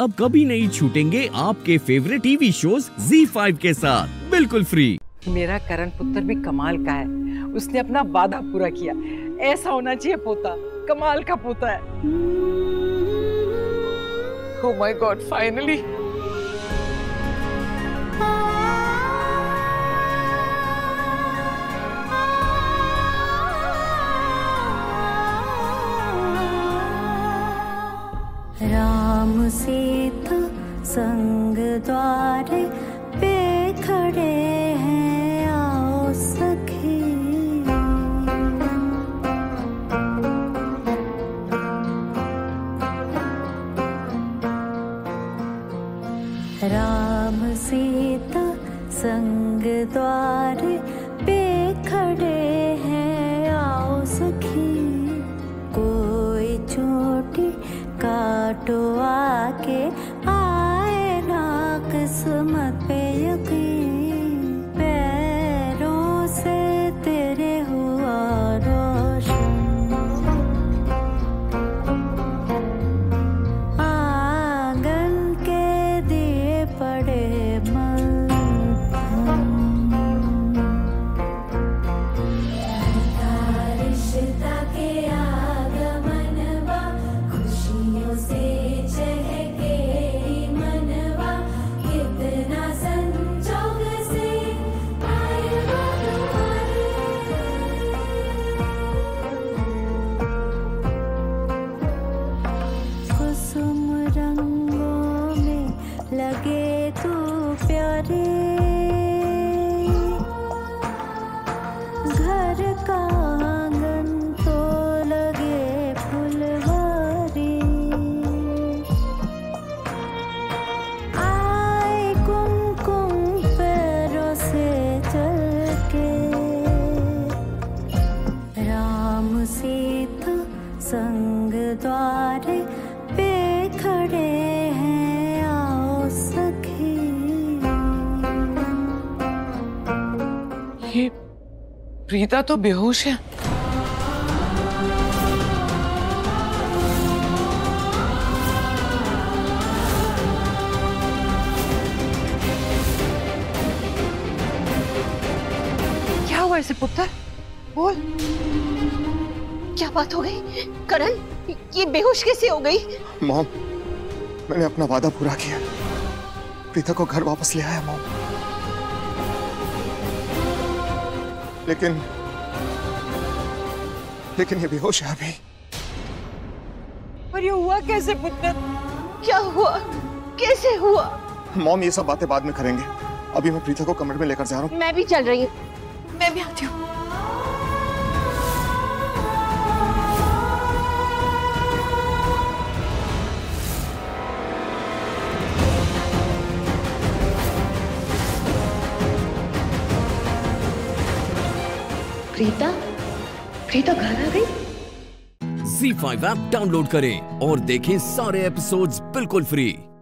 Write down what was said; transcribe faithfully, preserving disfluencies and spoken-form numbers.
अब कभी नहीं छूटेंगे आपके favourite TV shows Zee five के साथ बिल्कुल फ्री। मेरा करण पुत्र भी कमाल का है, उसने अपना वादा पूरा किया। ऐसा होना चाहिए पोता, कमाल का पोता है। Oh my God, finally! Ram Sita संग द्वारे पे खड़े हैं, आओ सखी। राम सीता संग द्वारे पे खड़े हैं, आओ सखी। कोई चोटी काटो आके आए ना किस्मत पे यकीन, पैरों से तेरे हुआ रोशन। आंगन के दिए पड़े मल, रिश्ता के आगमन बा खुशियों से चहके मनवा। कितना संजोग से आए हो तुम्हारे, कुसुम रंगों में लगे तू प्यारे। घर का आंगन तो लगे फुलवारी, आए कुमकुम पैरों से चल के। राम सीता संग द्वारे पे खड़े हैं, आओ सखी। ये प्रीता तो बेहोश है। क्या हुआ इसे पुत्र, बोल क्या बात हो गई? करण ये बेहोश कैसे हो गई? मॉम, मैंने अपना वादा पूरा किया, प्रीता को घर वापस ले आया मॉम। लेकिन लेकिन ये बेहोश है अभी। पर ये हुआ कैसे पुत्र, क्या हुआ, कैसे हुआ? मॉम ये सब बातें बाद में करेंगे, अभी मैं प्रीता को कमरे में लेकर जा रहा हूँ। मैं भी चल रही हूँ, मैं भी आती हूँ। प्रीता, प्रीता घर आ गई। ज़ी फाइव ऐप डाउनलोड करें और देखें सारे एपिसोड्स बिल्कुल फ्री।